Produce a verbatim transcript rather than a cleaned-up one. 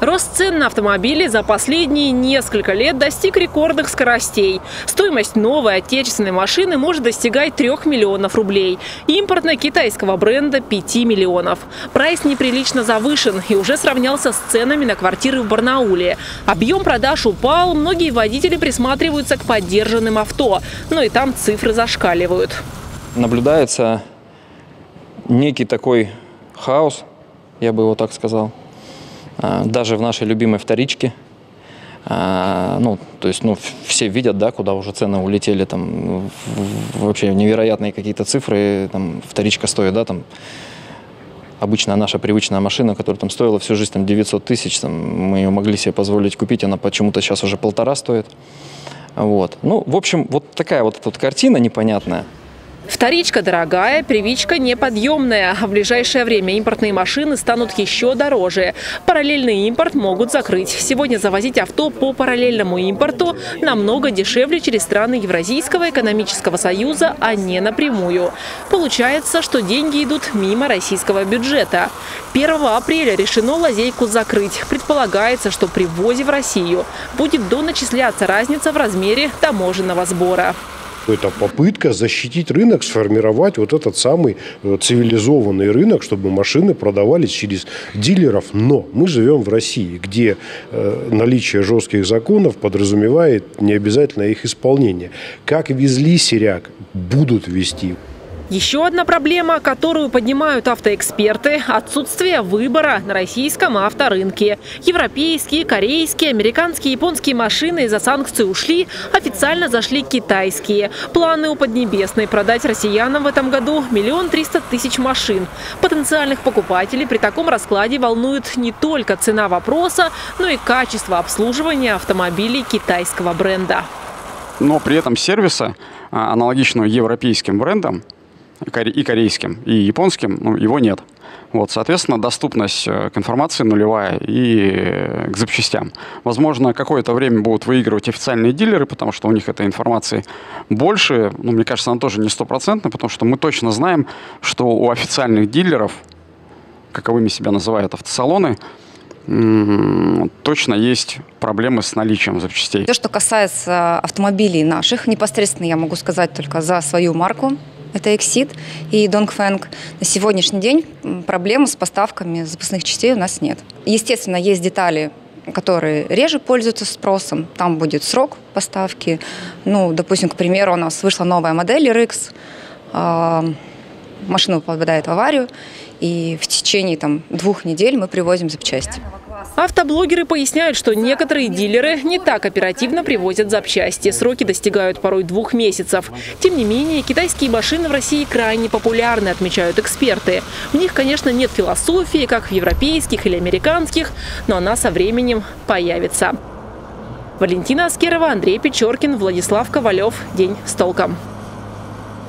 Рост цен на автомобили за последние несколько лет достиг рекордных скоростей. Стоимость новой отечественной машины может достигать трёх миллионов рублей. Импортно-китайского бренда – пяти миллионов. Прайс неприлично завышен и уже сравнялся с ценами на квартиры в Барнауле. Объем продаж упал, многие водители присматриваются к подержанным авто. Но и там цифры зашкаливают. Наблюдается некий такой хаос, я бы его так сказал. Даже в нашей любимой вторичке, ну, то есть, ну, все видят, да, куда уже цены улетели, там, вообще невероятные какие-то цифры, там, вторичка стоит, да, там, обычная наша привычная машина, которая там стоила всю жизнь, там, девятьсот тысяч, там, мы ее могли себе позволить купить, она почему-то сейчас уже полтора стоит, вот. Ну, в общем, вот такая вот эта вот картина непонятная. Вторичка дорогая, первичка неподъемная. В ближайшее время импортные машины станут еще дороже. Параллельный импорт могут закрыть. Сегодня завозить авто по параллельному импорту намного дешевле через страны Евразийского экономического союза, а не напрямую. Получается, что деньги идут мимо российского бюджета. первого апреля решено лазейку закрыть. Предполагается, что при ввозе в Россию будет доначисляться разница в размере таможенного сбора. Это попытка защитить рынок, сформировать вот этот самый цивилизованный рынок, чтобы машины продавались через дилеров. Но мы живем в России, где наличие жестких законов подразумевает необязательное их исполнение. Как везли серяк, будут везти. Еще одна проблема, которую поднимают автоэксперты – отсутствие выбора на российском авторынке. Европейские, корейские, американские, японские машины из-за санкций ушли, официально зашли китайские. Планы у Поднебесной – продать россиянам в этом году миллион триста тысяч машин. Потенциальных покупателей при таком раскладе волнует не только цена вопроса, но и качество обслуживания автомобилей китайского бренда. Но при этом сервиса, аналогичного европейским брендам, и корейским, и японским, ну, его нет. Вот, соответственно, доступность к информации нулевая и к запчастям. Возможно, какое-то время будут выигрывать официальные дилеры, потому что у них этой информации больше. Ну, мне кажется, она тоже не стопроцентная, потому что мы точно знаем, что у официальных дилеров, каковыми себя называют автосалоны, точно есть проблемы с наличием запчастей. Все, что касается автомобилей наших, непосредственно я могу сказать только за свою марку. Это Эксид и Донгфэнг. На сегодняшний день проблем с поставками запасных частей у нас нет. Естественно, есть детали, которые реже пользуются спросом. Там будет срок поставки. Ну, допустим, к примеру, у нас вышла новая модель эр икс. Машина попадает в аварию, и в течение там, двух недель мы привозим запчасти. Автоблогеры поясняют, что некоторые дилеры не так оперативно привозят запчасти. Сроки достигают порой двух месяцев. Тем не менее, китайские машины в России крайне популярны, отмечают эксперты. В них, конечно, нет философии, как в европейских или американских, но она со временем появится. Валентина Аскерова, Андрей Печеркин, Владислав Ковалев. День с толком.